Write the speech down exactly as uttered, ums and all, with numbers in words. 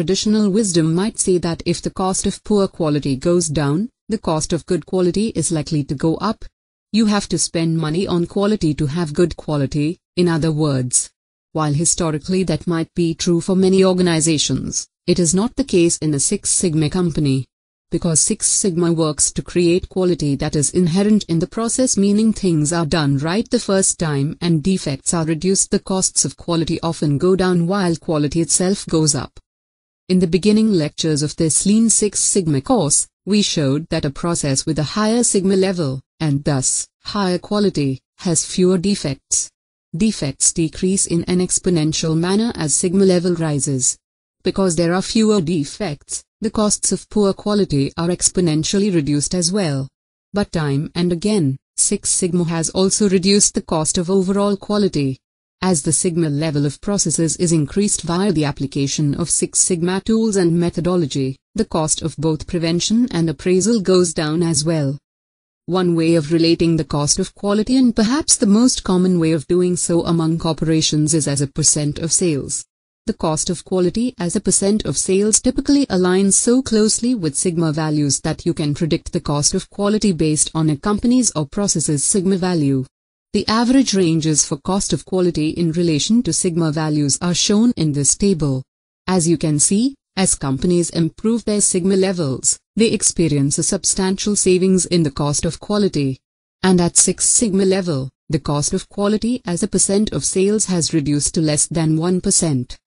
Traditional wisdom might say that if the cost of poor quality goes down, the cost of good quality is likely to go up. You have to spend money on quality to have good quality, in other words. While historically that might be true for many organizations, it is not the case in a Six Sigma company. Because Six Sigma works to create quality that is inherent in the process, meaning things are done right the first time and defects are reduced, the costs of quality often go down while quality itself goes up. In the beginning lectures of this Lean Six Sigma course, we showed that a process with a higher Sigma level, and thus higher quality, has fewer defects. Defects decrease in an exponential manner as Sigma level rises. Because there are fewer defects, the costs of poor quality are exponentially reduced as well. But time and again, Six Sigma has also reduced the cost of overall quality. As the Sigma level of processes is increased via the application of Six Sigma tools and methodology, the cost of both prevention and appraisal goes down as well. One way of relating the cost of quality, and perhaps the most common way of doing so among corporations, is as a percent of sales. The cost of quality as a percent of sales typically aligns so closely with Sigma values that you can predict the cost of quality based on a company's or process's Sigma value. The average ranges for cost of quality in relation to Sigma values are shown in this table. As you can see, as companies improve their Sigma levels, they experience a substantial savings in the cost of quality. And at Six Sigma level, the cost of quality as a percent of sales has reduced to less than one percent.